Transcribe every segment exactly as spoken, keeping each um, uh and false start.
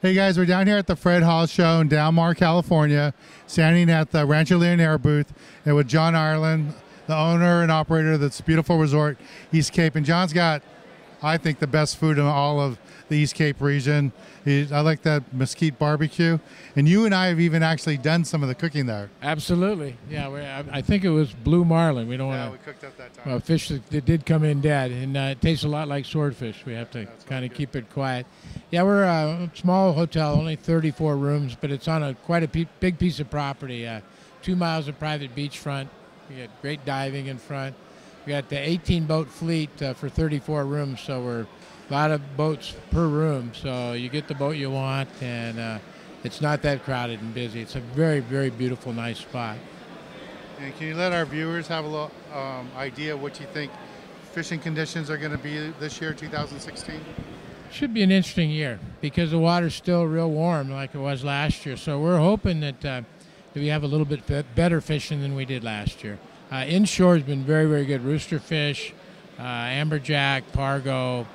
Hey guys, we're down here at the Fred Hall Show in Del Mar, California, standing at the Rancho Leonero booth and with John Ireland, the owner and operator of this beautiful resort, East Cape. And John's got, I think, the best food in all of the East Cape region. He, I like that mesquite barbecue. And you and I have even actually done some of the cooking there. Absolutely. Yeah, we, I, I think it was blue marlin. We don't yeah, want to. We cooked up that time. Well, fish that, that did come in dead, and uh, it tastes a lot like swordfish. We have to yeah, kind of keep it quiet. Yeah, we're a small hotel, only thirty-four rooms, but it's on a quite a pe big piece of property. Uh, two miles of private beachfront. We got great diving in front. We got the eighteen boat fleet uh, for thirty-four rooms, so we're a lot of boats per room. So you get the boat you want, and uh, it's not that crowded and busy. It's a very, very beautiful, nice spot. And can you let our viewers have a little um, idea of what you think fishing conditions are going to be this year, two thousand sixteen? Should be an interesting year because the water's still real warm like it was last year. So we're hoping that, uh, that we have a little bit better fishing than we did last year. Uh, inshore has been very, very good. Roosterfish, uh, amberjack, pargo,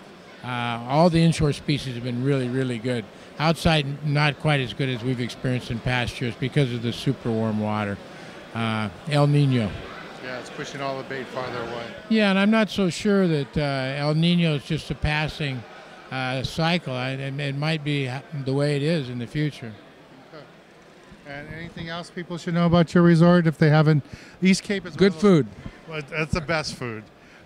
uh, all the inshore species have been really, really good. Outside, not quite as good as we've experienced in past years because of the super warm water. Uh, El Niño. Yeah, it's pushing all the bait farther away. Yeah, and I'm not so sure that uh, El Niño is just a passing Uh, cycle. I, it, it might be the way it is in the future. Okay. And anything else people should know about your resort if they haven't? East Cape is good food. Well, that's the best food,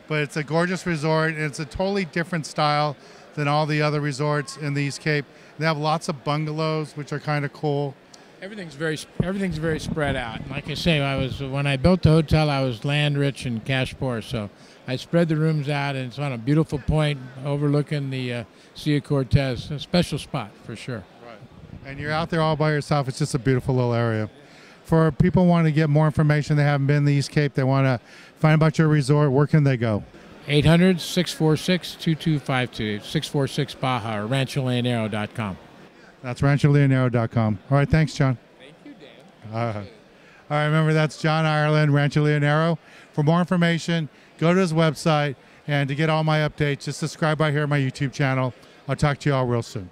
but it's a gorgeous resort and it's a totally different style than all the other resorts in the East Cape. They have lots of bungalows, which are kind of cool. Everything's very everything's very spread out. Like I say, I was when I built the hotel, I was land rich and cash poor, so I spread the rooms out, and it's on a beautiful point overlooking the uh, Sea of Cortez. A special spot for sure. Right. And you're out there all by yourself. It's just a beautiful little area. For people who want to get more information, they haven't been to the East Cape, they want to find about your resort, where can they go? eight hundred, six four six, two two five two, six four six Baja, or rancho leonero dot com. That's rancho leonero dot com. All right, thanks, John. Thank you, Dan. Uh, all right, remember, that's John Ireland, Rancho Leonero. For more information, go to his website, and to get all my updates, just subscribe right here on my YouTube channel. I'll talk to you all real soon.